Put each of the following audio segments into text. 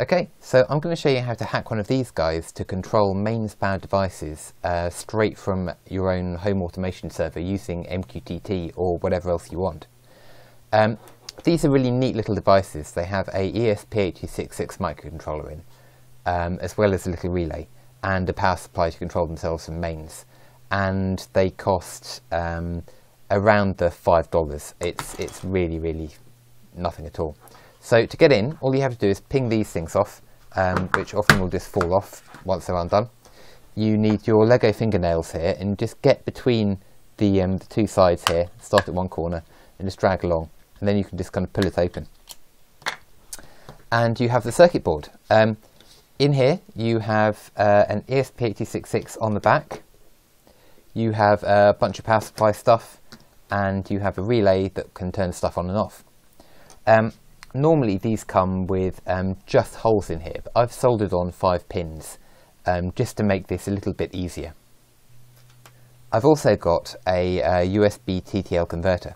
Okay, so I'm going to show you how to hack one of these guys to control mains-powered devices straight from your own home automation server using MQTT or whatever else you want. These are really neat little devices. They have a ESP8266 microcontroller in, as well as a little relay and a power supply to control themselves from mains. And they cost around the $5. It's really, really nothing at all. So to get in, all you have to do is ping these things off, which often will just fall off once they're undone. You need your Lego fingernails here, and just get between the two sides here, start at one corner, and just drag along, and then you can just kind of pull it open. And you have the circuit board. In here, you have an ESP8266 on the back, you have a bunch of power supply stuff, and you have a relay that can turn stuff on and off. Normally these come with just holes in here, but I've soldered on 5 pins just to make this a little bit easier. I've also got a USB TTL converter.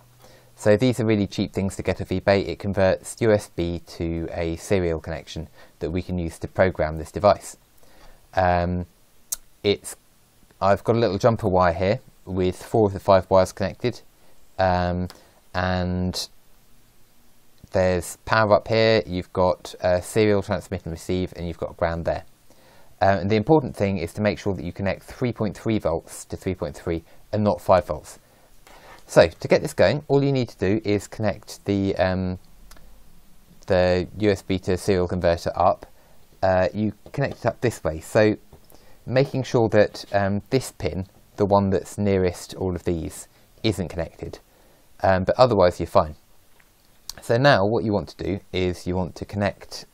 So these are really cheap things to get off eBay. It converts USB to a serial connection that we can use to program this device. I've got a little jumper wire here with 4 of the 5 wires connected, and there's power up here, you've got serial, transmit and receive, and you've got ground there. And the important thing is to make sure that you connect 3.3 volts to 3.3 and not 5 volts. So to get this going, all you need to do is connect the USB to serial converter up. You connect it up this way, so making sure that this pin, the one that's nearest all of these, isn't connected, but otherwise you're fine. So now what you want to do is you want to connect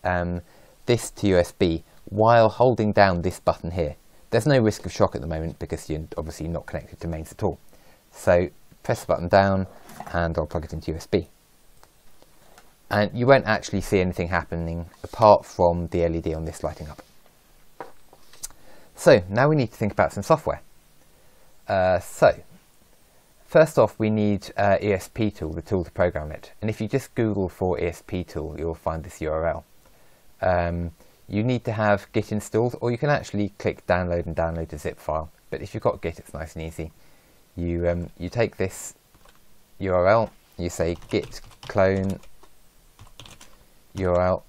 this to USB while holding down this button here. There's no risk of shock at the moment because you're obviously not connected to mains at all. So press the button down and I'll plug it into USB. And you won't actually see anything happening apart from the LED on this lighting up. So now we need to think about some software. First off, we need ESP tool, the tool to program it. And if you just Google for ESP tool, you'll find this URL. You need to have Git installed, or you can actually click download and download a zip file. But if you've got Git, it's nice and easy. You take this URL, you say git clone URL,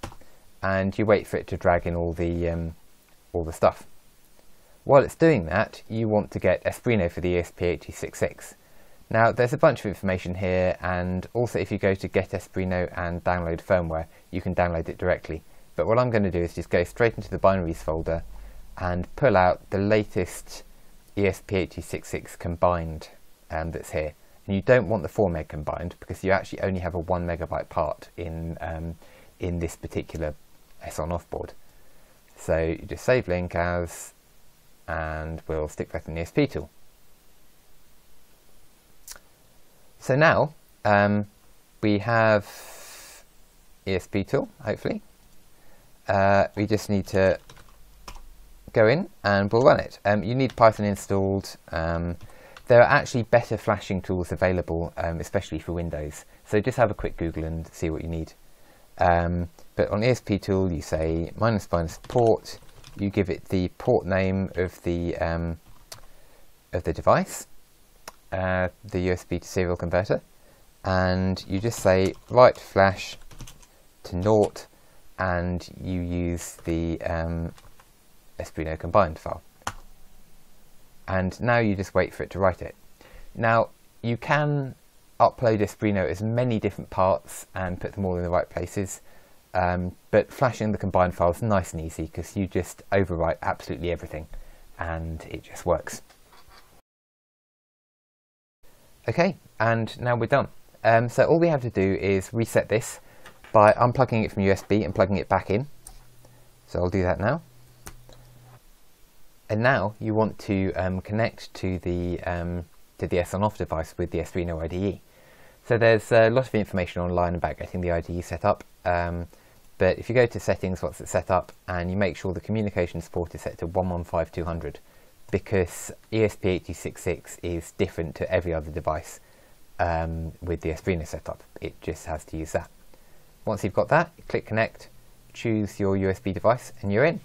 and you wait for it to drag in all the stuff. While it's doing that, you want to get Espruino for the ESP8266. Now there's a bunch of information here, and also if you go to Get Espruino and Download Firmware, you can download it directly. But what I'm going to do is just go straight into the binaries folder and pull out the latest ESP8266 combined that's here. And you don't want the 4 meg combined because you actually only have a 1 megabyte part in this particular Sonoff board. So you just save link as, and we'll stick that in the ESP tool. So now we have ESP tool, hopefully. We just need to go in and we'll run it. You need Python installed. There are actually better flashing tools available, especially for Windows. So just have a quick Google and see what you need. But on ESP tool, you say -- port. You give it the port name of the device. The USB to serial converter, and you just say write flash to naught, and you use the Espruino combined file, and now you just wait for it to write it. Now you can upload Espruino as many different parts and put them all in the right places, but flashing the combined file is nice and easy because you just overwrite absolutely everything and it just works. Okay, and now we're done. So all we have to do is reset this by unplugging it from USB and plugging it back in. So I'll do that now. And now you want to connect to the Sonoff device with the Espruino IDE. So there's a lot of information online about getting the IDE set up, but if you go to settings once it's set up, and you make sure the communications port is set to 115200. Because ESP8266 is different to every other device with the Espruino setup. It just has to use that. Once you've got that, click connect, choose your USB device and you're in.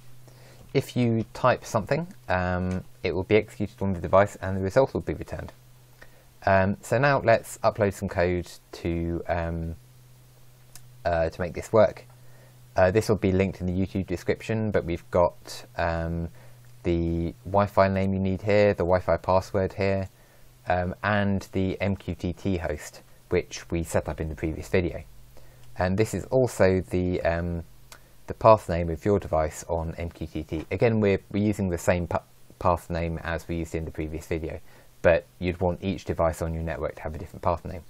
If you type something, it will be executed on the device and the result will be returned. So now let's upload some code to make this work. This will be linked in the YouTube description, but we've got the Wi-Fi name you need here, the Wi-Fi password here, and the MQTT host, which we set up in the previous video. And this is also the path name of your device on MQTT. Again, we're using the same path name as we used in the previous video, but you'd want each device on your network to have a different path name.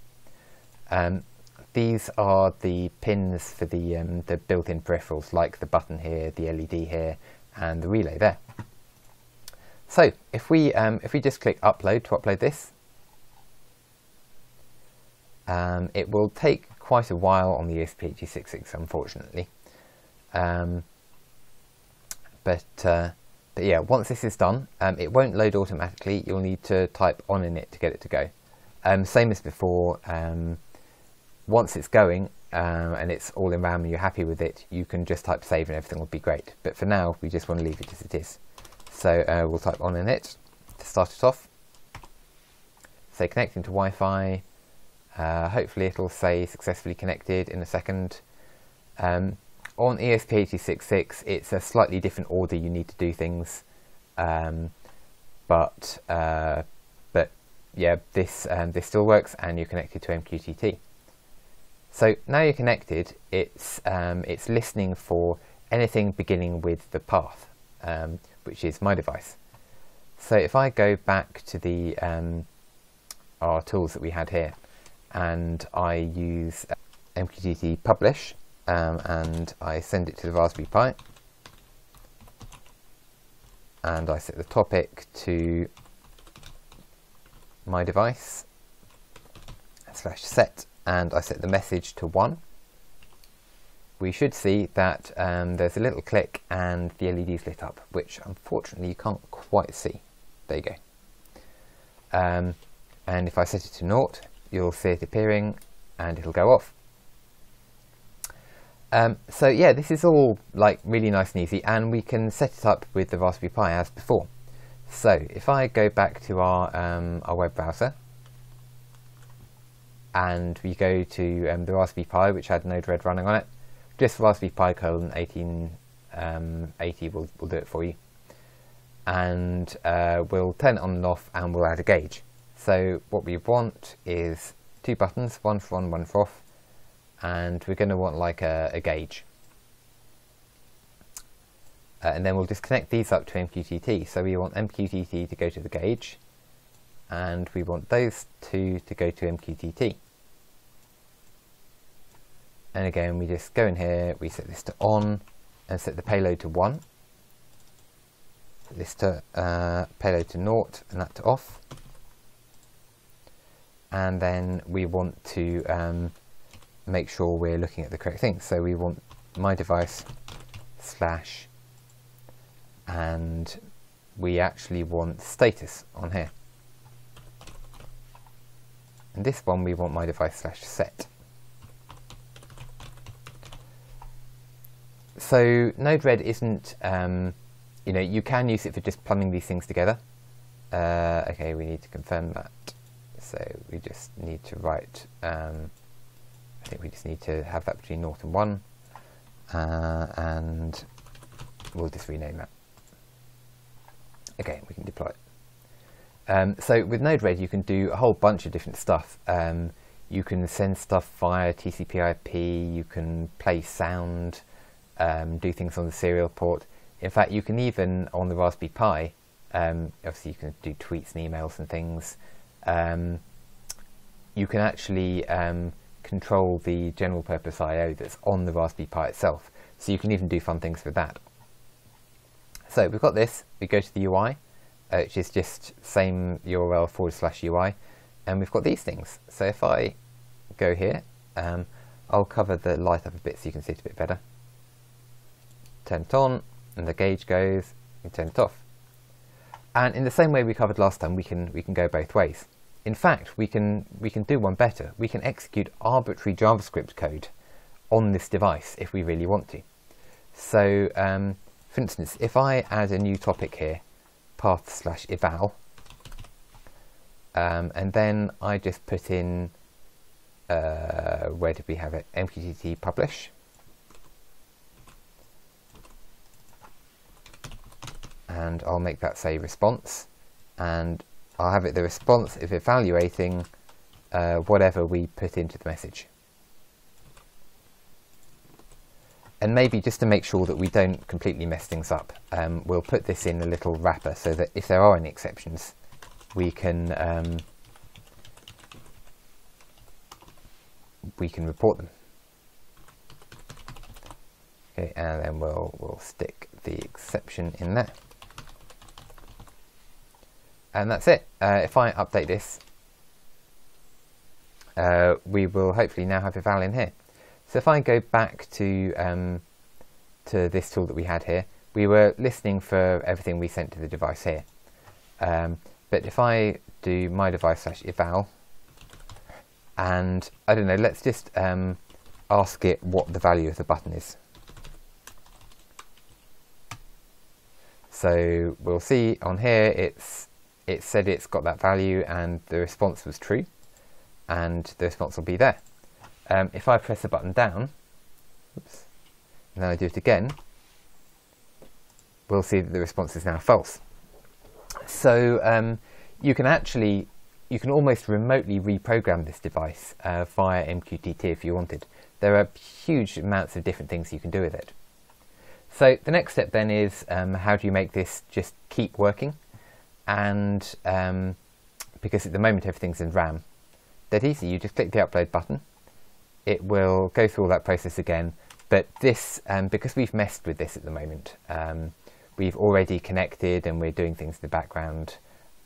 These are the pins for the built-in peripherals, like the button here, the LED here, and the relay there. So if we just click upload to upload this, it will take quite a while on the ESP8266, unfortunately. But yeah, once this is done, it won't load automatically. You'll need to type on init to get it to go. Same as before, once it's going and it's all in RAM and you're happy with it, you can just type save and everything will be great. But for now, we just want to leave it as it is. So we'll type on init to start it off. Say connecting to Wi-Fi. Hopefully it'll say successfully connected in a second. On ESP8266, it's a slightly different order you need to do things, but yeah, this still works, and you're connected to MQTT. So now you're connected, it's listening for anything beginning with the path, which is my device. So if I go back to the our tools that we had here, and I use MQTT publish. And I send it to the Raspberry Pi, and I set the topic to my device /set, and I set the message to 1. We should see that there's a little click and the LED's lit up, which unfortunately you can't quite see. There you go. And if I set it to 0, you'll see it appearing and it'll go off. So yeah, this is all like really nice and easy, and we can set it up with the Raspberry Pi as before. So if I go back to our web browser, and we go to the Raspberry Pi, which had Node-RED running on it, just Raspberry Pi colon 1880 will do it for you. And we'll turn it on and off, and we'll add a gauge. So what we want is 2 buttons, one for on, one for off. And we're going to want like a gauge. And then we'll just connect these up to MQTT. So we want MQTT to go to the gauge, and we want those 2 to go to MQTT. And again, we just go in here, we set this to on, and set the payload to 1. Set this to payload to 0, and that to off. And then we want to make sure we're looking at the correct thing. So we want my device / and we actually want status on here. And this one we want my device /set. So Node-RED isn't, you know, you can use it for just plumbing these things together. Okay, we need to confirm that. So we just need to write I think we just need to have that between 0 and 1, and we'll just rename that. Okay, we can deploy it. So with Node-RED, you can do a whole bunch of different stuff. You can send stuff via TCP/IP, you can play sound, do things on the serial port. In fact, you can even, on the Raspberry Pi, obviously you can do tweets and emails and things. You can actually control the general purpose I/O that's on the Raspberry Pi itself. So you can even do fun things with that. So we've got this, we go to the UI, which is just same URL /UI, and we've got these things. So if I go here, I'll cover the light up a bit so you can see it a bit better. Turn it on, and the gauge goes, and turn it off. And in the same way we covered last time, we can go both ways. In fact, we can do one better. We can execute arbitrary JavaScript code on this device if we really want to. So for instance, if I add a new topic here, path/eval, and then I just put in, where did we have it, MQTT publish, and I'll make that say response, and I'll have it the response is evaluating whatever we put into the message. And maybe just to make sure that we don't completely mess things up, we'll put this in a little wrapper so that if there are any exceptions, we can report them. Okay, and then we'll stick the exception in there, and that's it. If I update this, we will hopefully now have eval in here. So if I go back to this tool that we had here, we were listening for everything we sent to the device here. But if I do my device/eval, and I don't know, let's just ask it what the value of the button is. So we'll see on here, it said it's got that value and the response was true, and the response will be there. If I press the button down, oops, and then I do it again, we'll see that the response is now false. So you can almost remotely reprogram this device via MQTT if you wanted. There are huge amounts of different things you can do with it. So the next step then is how do you make this just keep working? And because at the moment everything's in RAM, dead easy. You just click the upload button. It will go through all that process again, but this, because we've messed with this at the moment, we've already connected and we're doing things in the background.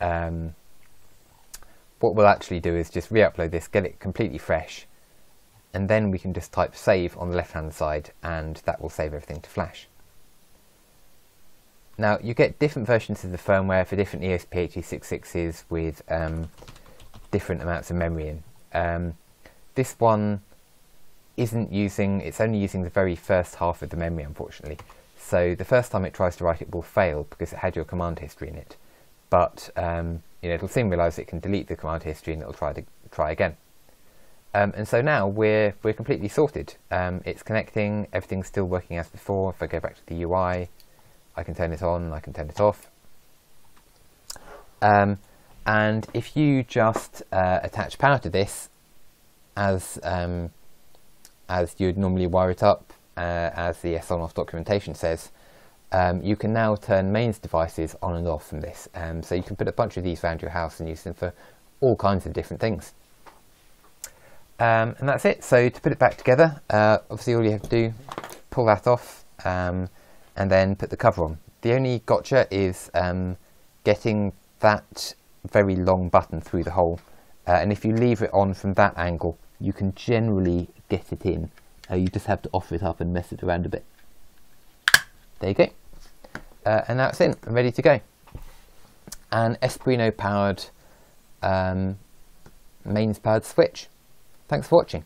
What we'll actually do is just re-upload this, get it completely fresh, and then we can just type save on the left-hand side, and that will save everything to flash. Now, you get different versions of the firmware for different ESP8266s with different amounts of memory in. This one isn't using, it's only using the very first half of the memory, unfortunately. So the first time it tries to write it will fail because it had your command history in it. But you know, it'll soon realise it can delete the command history and it'll try again. And so now we're completely sorted. It's connecting, everything's still working as before. If I go back to the UI, I can turn it on, I can turn it off. And if you just attach power to this as you'd normally wire it up, as the Sonoff documentation says, you can now turn mains devices on and off from this. So you can put a bunch of these around your house and use them for all kinds of different things. And that's it. So to put it back together, obviously all you have to do, pull that off, and then put the cover on. The only gotcha is getting that very long button through the hole. And if you leave it on from that angle, you can generally get it in. You just have to offer it up and mess it around a bit. There you go. And that's it, I'm ready to go. An Espruino powered mains powered switch. Thanks for watching.